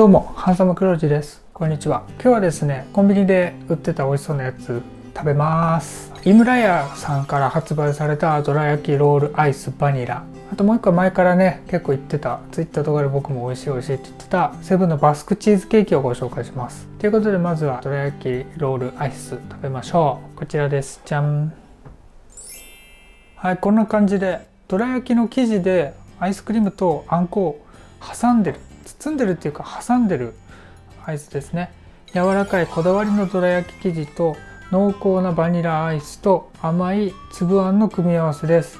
どうもハンサムクロジです。こんにちは。今日はですね、コンビニで売ってた美味しそうなやつ食べます。井村屋さんから発売されたどら焼きロールアイスバニラ、あともう一個前からね結構言ってた、ツイッターとかで僕も美味しいって言ってたセブンのバスクチーズケーキをご紹介します。ということで、まずはどら焼きロールアイス食べましょう。こちらです。じゃん。はい、こんな感じでどら焼きの生地でアイスクリームとあんこを包んでるっていうか挟んでるアイスですね。柔らかいこだわりのどら焼き生地と濃厚なバニラアイスと甘い粒あんの組み合わせです。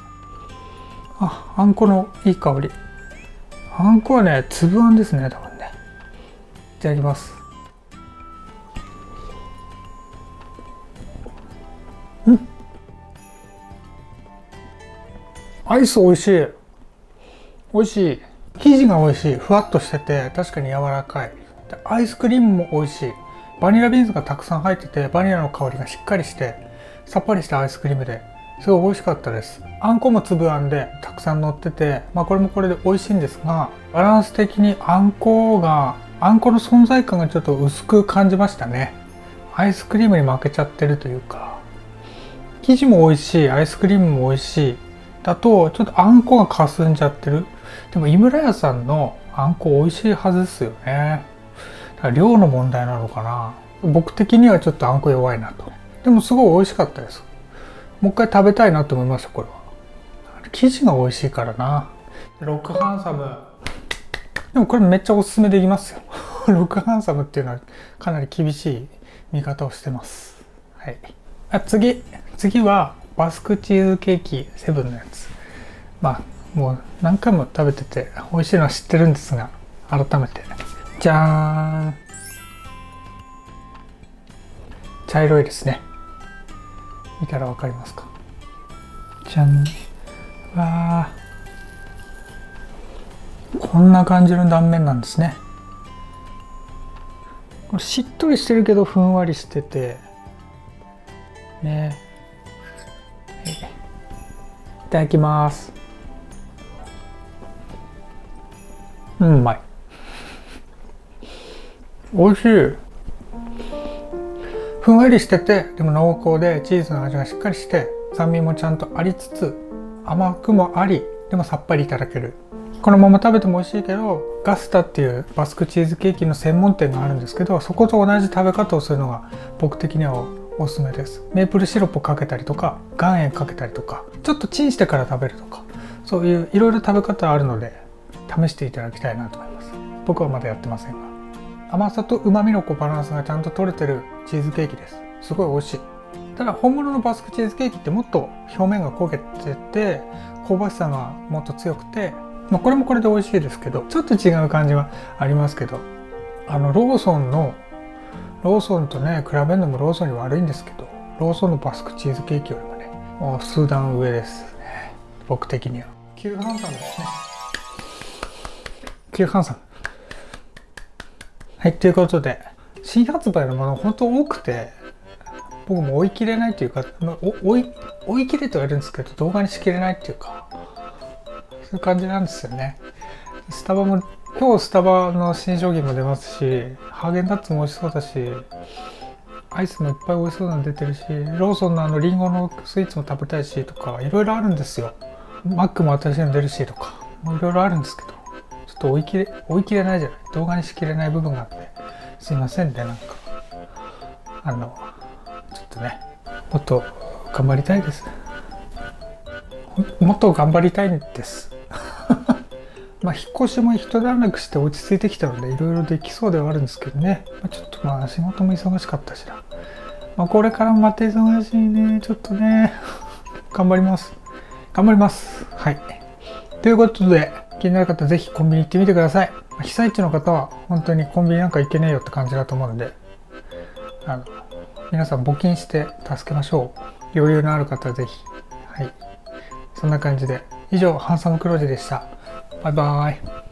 あんこのいい香り。あんこはね、粒あんですね、多分ね。いただきます。アイス美味しい。生地が美味しい。ふわっとしてて確かに柔らかい。アイスクリームも美味しい。バニラビーンズがたくさん入ってて、バニラの香りがしっかりしてさっぱりしたアイスクリームですごい美味しかったです。あんこも粒あんでたくさん乗ってて、まあこれもこれで美味しいんですが、バランス的にあんこの存在感がちょっと薄く感じましたね。アイスクリームに負けちゃってるというか、生地も美味しい、アイスクリームも美味しいだとちょっとあんこがかすんじゃってる。でも井村屋さんのあんこ美味しいはずですよね。だから量の問題なのかな。僕的にはちょっとあんこ弱いなと。でもすごい美味しかったです。もう一回食べたいなと思いました。これは生地が美味しいからな。ロックハンサム、でもこれめっちゃおすすめできますよロックハンサムっていうのはかなり厳しい見方をしてます。はい、次はバスクチーズケーキ、セブンのやつ。まあもう何回も食べてて美味しいのは知ってるんですが、改めて。じゃーん。茶色いですね。見たらわかりますか。じゃん。わー、こんな感じの断面なんですね。これしっとりしてるけどふんわりしててね。いただきます。うまい。おいしい。ふんわりしてて、でも濃厚でチーズの味がしっかりして、酸味もちゃんとありつつ甘くもあり、でもさっぱりいただける。このまま食べても美味しいけど、ガスタっていうバスクチーズケーキの専門店があるんですけど、そこと同じ食べ方をするのが僕的にはおすすめです。メープルシロップかけたりとか、岩塩かけたりとか、ちょっとチンしてから食べるとか、そういういろいろ食べ方あるので試していただきたいなと思います。僕はまだやってませんが、甘さと旨味のバランスがちゃんと取れてるチーズケーキです。すごい美味しい。ただ本物のバスクチーズケーキってもっと表面が焦げてて香ばしさがもっと強くて、まあ、これもこれで美味しいですけど、ちょっと違う感じはありますけど、ローソンとね比べるのもローソンに悪いんですけど、ローソンのバスクチーズケーキよりもねもう数段上ですね、僕的には。旧ハンサムですね。旧ハンサム。はい、ということで、新発売のもの本当多くて、僕も追い切れないというか、追い切れと言われるんですけど動画にしきれないっていうか、そういう感じなんですよね。スタバも今日、スタバの新商品も出ますし、ハーゲンダッツも美味しそうだし、アイスもいっぱい美味しそうなの出てるし、ローソンのリンゴのスイーツも食べたいしとか、いろいろあるんですよ。マックも新しいの出るしとか、いろいろあるんですけど、ちょっと追い切れないじゃない、動画にしきれない部分があって、すいませんね。なんかちょっとね、もっと頑張りたいです。もっと頑張りたいんですまあ引っ越しも一段落して落ち着いてきたので、いろいろできそうではあるんですけどね、ちょっとまあ仕事も忙しかったしな、まあ、これからもまた忙しいね、ちょっとね頑張ります。はい、ということで、気になる方是非コンビニ行ってみてください。被災地の方は本当にコンビニなんか行けねえよって感じだと思うので、皆さん募金して助けましょう。余裕のある方は是非。はい、そんな感じで、以上ハンサムクロージでした。バイバーイ。